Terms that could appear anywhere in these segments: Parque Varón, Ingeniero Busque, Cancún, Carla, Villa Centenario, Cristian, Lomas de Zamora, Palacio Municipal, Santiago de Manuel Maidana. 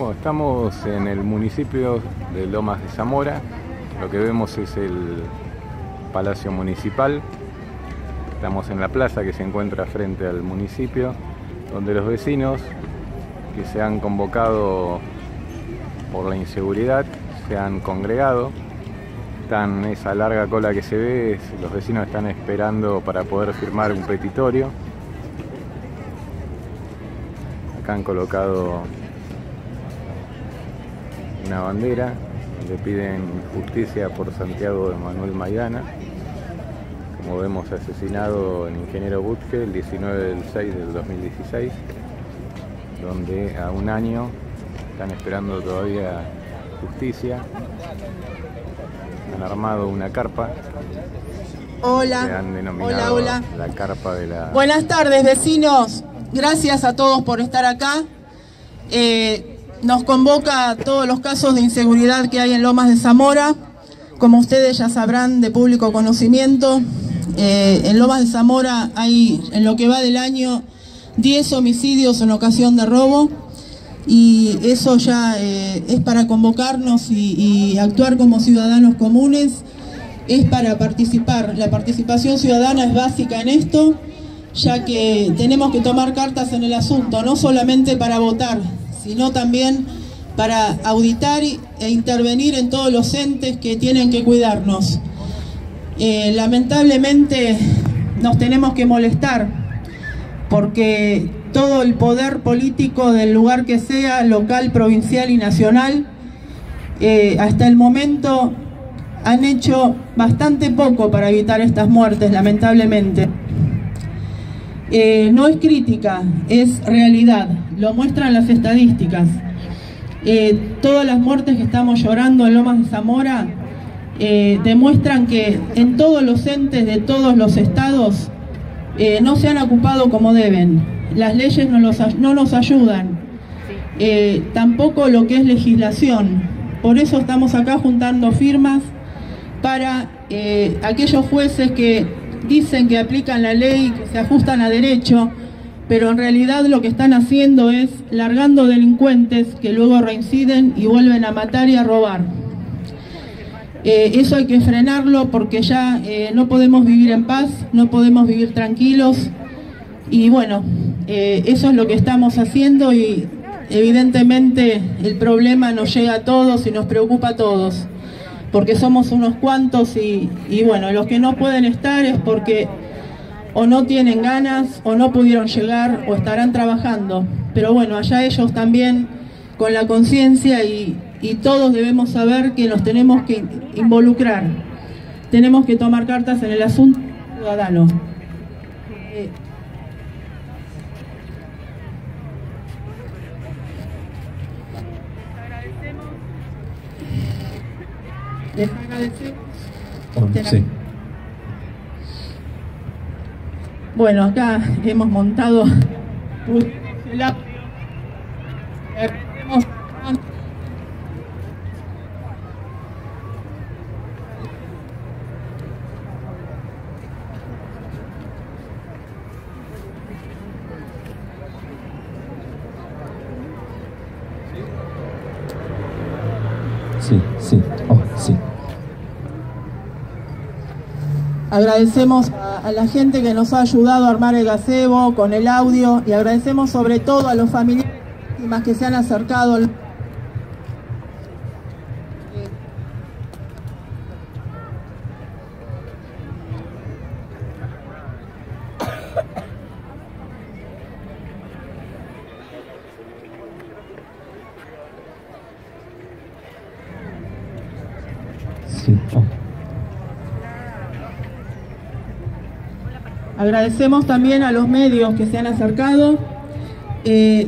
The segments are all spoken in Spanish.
Bueno, estamos en el municipio de Lomas de Zamora. Lo que vemos es el Palacio Municipal. Estamos en la plaza que se encuentra frente al municipio, donde los vecinos que se han convocado por la inseguridad se han congregado. Están esa larga cola que se ve, los vecinos están esperando para poder firmar un petitorio. Acá han colocado una bandera donde piden justicia por Santiago de Manuel Maidana. Como vemos, asesinado el ingeniero Busque el 19 del 6 del 2016, donde a un año están esperando todavía justicia. Han armado una carpa. Hola. Se han denominado la carpa de la... Buenas tardes, vecinos. Gracias a todos por estar acá. Nos convoca a todos los casos de inseguridad que hay en Lomas de Zamora. Como ustedes ya sabrán, de público conocimiento, en Lomas de Zamora hay, en lo que va del año, 10 homicidios en ocasión de robo. Y eso ya es para convocarnos y actuar como ciudadanos comunes, es para participar. La participación ciudadana es básica en esto, ya que tenemos que tomar cartas en el asunto, no solamente para votar, sino también para auditar e intervenir en todos los entes que tienen que cuidarnos. Lamentablemente nos tenemos que molestar, porque todo el poder político del lugar que sea, local, provincial y nacional, hasta el momento han hecho bastante poco para evitar estas muertes, lamentablemente. No es crítica, es realidad, lo muestran las estadísticas. Todas las muertes que estamos llorando en Lomas de Zamora demuestran que en todos los entes de todos los estados no se han ocupado como deben. Las leyes no nos ayudan, tampoco lo que es legislación. Por eso estamos acá juntando firmas para aquellos jueces que dicen que aplican la ley, que se ajustan a derecho, pero en realidad lo que están haciendo es largando delincuentes que luego reinciden y vuelven a matar y a robar. Eso hay que frenarlo, porque ya no podemos vivir en paz, no podemos vivir tranquilos. Y bueno, eso es lo que estamos haciendo, y evidentemente el problema nos llega a todos y nos preocupa a todos, porque somos unos cuantos y bueno, los que no pueden estar es porque o no tienen ganas, o no pudieron llegar, o estarán trabajando. Pero bueno, allá ellos también con la conciencia, y todos debemos saber que nos tenemos que involucrar, tenemos que tomar cartas en el asunto ciudadano. Les agradecemos. Sí. Bueno, acá hemos montado el audio. Agradecemos. Sí, sí. Oh, sí. Agradecemos a la gente que nos ha ayudado a armar el gazebo con el audio, y agradecemos sobre todo a los familiares víctimas que se han acercado. Sí. Oh. Agradecemos también a los medios que se han acercado,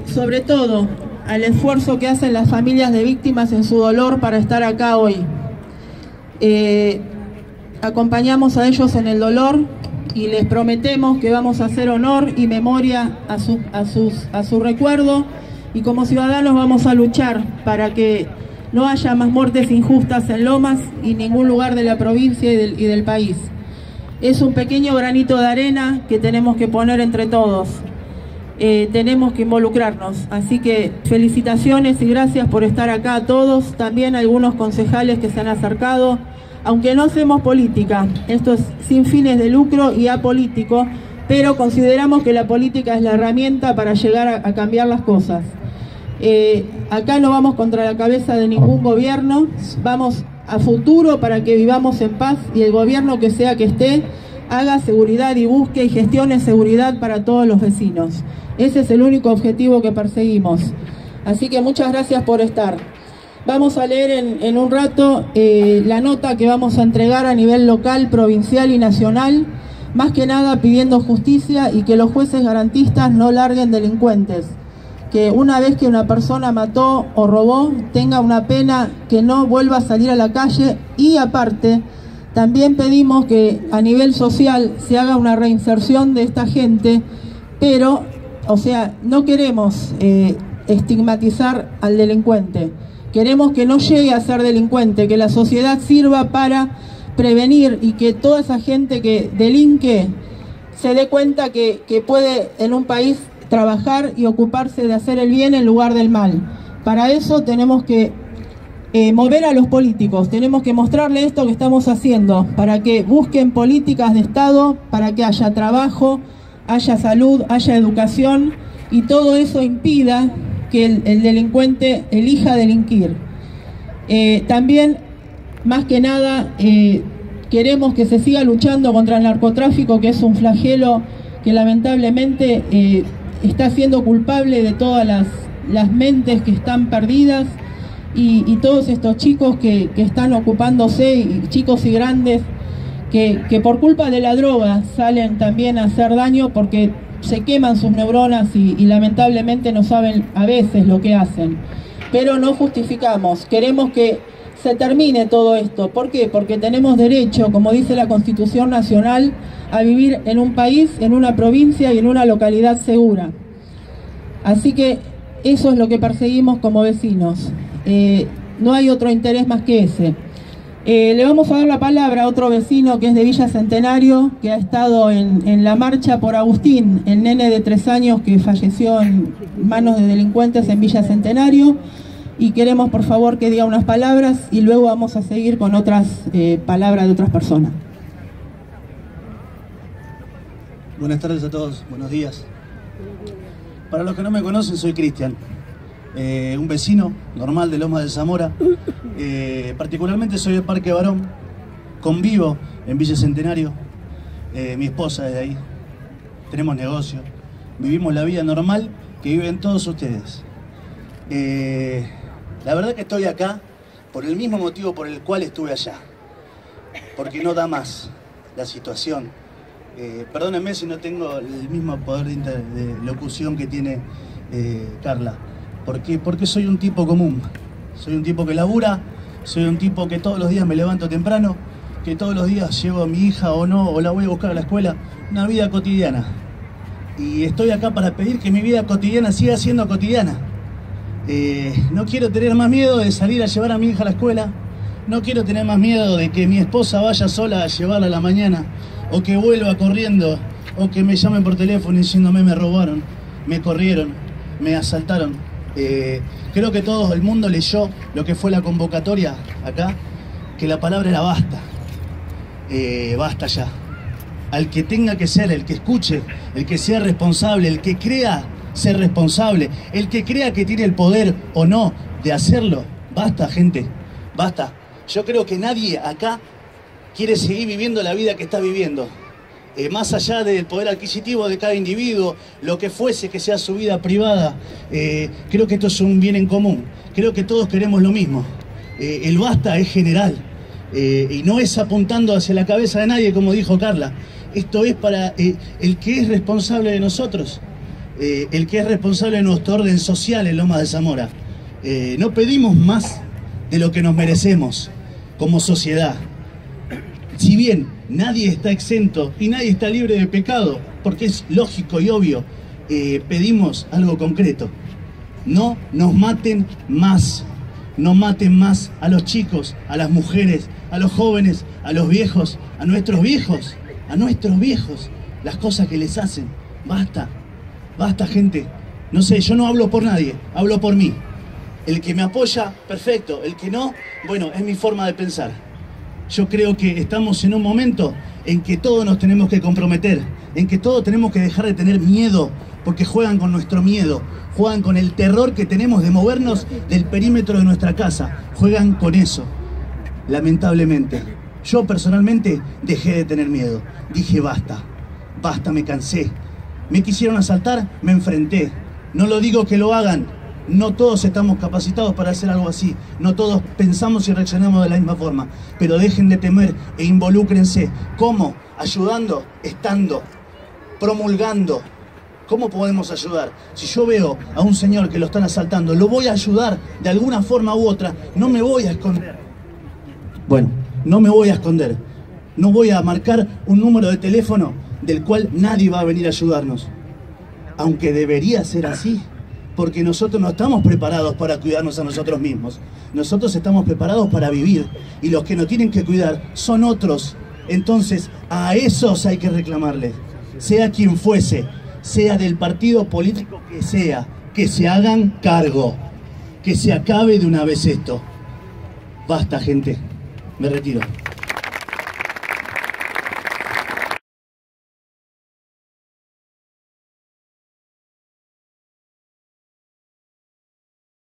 sobre todo al esfuerzo que hacen las familias de víctimas en su dolor para estar acá hoy. Acompañamos a ellos en el dolor y les prometemos que vamos a hacer honor y memoria a su recuerdo, y como ciudadanos vamos a luchar para que no haya más muertes injustas en Lomas y ningún lugar de la provincia y del país. Es un pequeño granito de arena que tenemos que poner entre todos. tenemos que involucrarnos. Así que felicitaciones y gracias por estar acá a todos, también a algunos concejales que se han acercado. Aunque no hacemos política, esto es sin fines de lucro y apolítico, pero consideramos que la política es la herramienta para llegar a cambiar las cosas. Acá no vamos contra la cabeza de ningún gobierno, vamos a futuro para que vivamos en paz y el gobierno que sea que esté haga seguridad y busque y gestione seguridad para todos los vecinos. Ese es el único objetivo que perseguimos. Así que muchas gracias por estar. Vamos a leer en un rato la nota que vamos a entregar a nivel local, provincial y nacional, más que nada pidiendo justicia y que los jueces garantistas no larguen delincuentes. Que una vez que una persona mató o robó, tenga una pena que no vuelva a salir a la calle y aparte, también pedimos que a nivel social se haga una reinserción de esta gente, pero, o sea, no queremos estigmatizar al delincuente. Queremos que no llegue a ser delincuente, que la sociedad sirva para prevenir y que toda esa gente que delinque se dé cuenta que puede en un país trabajar y ocuparse de hacer el bien en lugar del mal. Para eso tenemos que mover a los políticos, tenemos que mostrarle esto que estamos haciendo, para que busquen políticas de Estado, para que haya trabajo, haya salud, haya educación y todo eso impida que el delincuente elija delinquir. También, más que nada, queremos que se siga luchando contra el narcotráfico, que es un flagelo que lamentablemente está siendo culpable de todas las mentes que están perdidas y todos estos chicos que están ocupándose, y chicos y grandes, que por culpa de la droga salen también a hacer daño porque se queman sus neuronas y lamentablemente no saben a veces lo que hacen. Pero no justificamos, queremos que se termine todo esto. ¿Por qué? Porque tenemos derecho, como dice la Constitución Nacional, a vivir en un país, en una provincia y en una localidad segura. Así que eso es lo que perseguimos como vecinos. No hay otro interés más que ese. Le vamos a dar la palabra a otro vecino que es de Villa Centenario, que ha estado en la marcha por Agustín, el nene de 3 años que falleció en manos de delincuentes en Villa Centenario, y queremos por favor que diga unas palabras y luego vamos a seguir con otras palabras de otras personas. Buenas tardes a todos, buenos días. Para los que no me conocen, soy Cristian. Un vecino normal de Lomas de Zamora. Particularmente soy del Parque Varón, convivo en Villa Centenario, mi esposa es de ahí, tenemos negocio, vivimos la vida normal que viven todos ustedes. La verdad que estoy acá por el mismo motivo por el cual estuve allá, porque no da más la situación. Perdónenme si no tengo el mismo poder de locución que tiene Carla. Porque soy un tipo común, soy un tipo que labura, soy un tipo que todos los días me levanto temprano, que todos los días llevo a mi hija o no, o la voy a buscar a la escuela, una vida cotidiana. Y estoy acá para pedir que mi vida cotidiana siga siendo cotidiana. No quiero tener más miedo de salir a llevar a mi hija a la escuela, no quiero tener más miedo de que mi esposa vaya sola a llevarla a la mañana, o que vuelva corriendo, o que me llamen por teléfono diciéndome me robaron, me corrieron, me asaltaron. Creo que todo el mundo leyó lo que fue la convocatoria acá, que la palabra era basta, basta ya. Al que tenga que ser, el que escuche, el que sea responsable, el que crea ser responsable, el que crea que tiene el poder o no de hacerlo, basta, gente, basta. Yo creo que nadie acá quiere seguir viviendo la vida que está viviendo. Más allá del poder adquisitivo de cada individuo, lo que fuese que sea su vida privada, creo que esto es un bien en común, creo que todos queremos lo mismo. El basta es general, y no es apuntando hacia la cabeza de nadie, como dijo Carla. Esto es para el que es responsable de nosotros, el que es responsable de nuestro orden social en Lomas de Zamora. No pedimos más de lo que nos merecemos como sociedad. Si bien nadie está exento y nadie está libre de pecado, porque es lógico y obvio, pedimos algo concreto. No nos maten más, no maten más a los chicos, a las mujeres, a los jóvenes, a los viejos, a nuestros viejos, las cosas que les hacen. Basta, Basta, gente. No sé, yo no hablo por nadie, hablo por mí. El que me apoya, perfecto. El que no, bueno, es mi forma de pensar. Yo creo que estamos en un momento en que todos nos tenemos que comprometer, en que todos tenemos que dejar de tener miedo, porque juegan con nuestro miedo, juegan con el terror que tenemos de movernos del perímetro de nuestra casa, juegan con eso, lamentablemente. Yo personalmente dejé de tener miedo, dije basta, basta, me cansé. Me quisieron asaltar, me enfrenté. No lo digo que lo hagan, no todos estamos capacitados para hacer algo así, no todos pensamos y reaccionamos de la misma forma, pero dejen de temer e involúcrense. ¿Cómo? Ayudando, estando, promulgando. ¿Cómo podemos ayudar? Si yo veo a un señor que lo están asaltando, lo voy a ayudar de alguna forma u otra, no me voy a esconder. Bueno, no me voy a esconder, no voy a marcar un número de teléfono del cual nadie va a venir a ayudarnos, aunque debería ser así, porque nosotros no estamos preparados para cuidarnos a nosotros mismos. Nosotros estamos preparados para vivir, y los que nos tienen que cuidar son otros. Entonces, a esos hay que reclamarles, sea quien fuese, sea del partido político que sea, que se hagan cargo, que se acabe de una vez esto. Basta, gente. Me retiro.